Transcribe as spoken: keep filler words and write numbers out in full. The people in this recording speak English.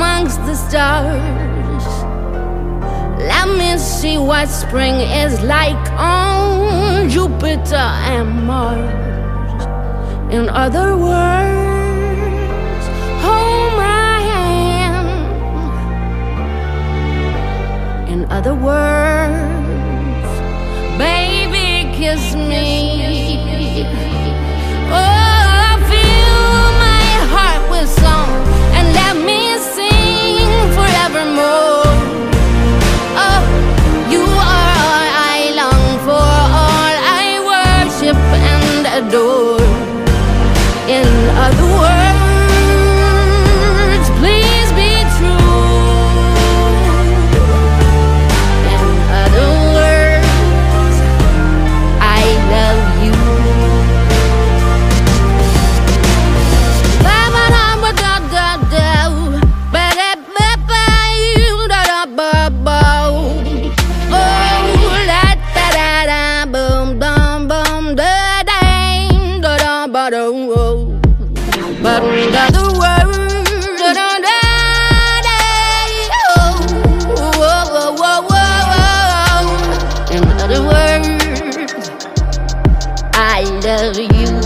amongst the stars. Let me see what spring is like on Jupiter and Mars. In other words, hold my hand. In other words, baby, kiss me. Oh, but in other words, in other words, I love you.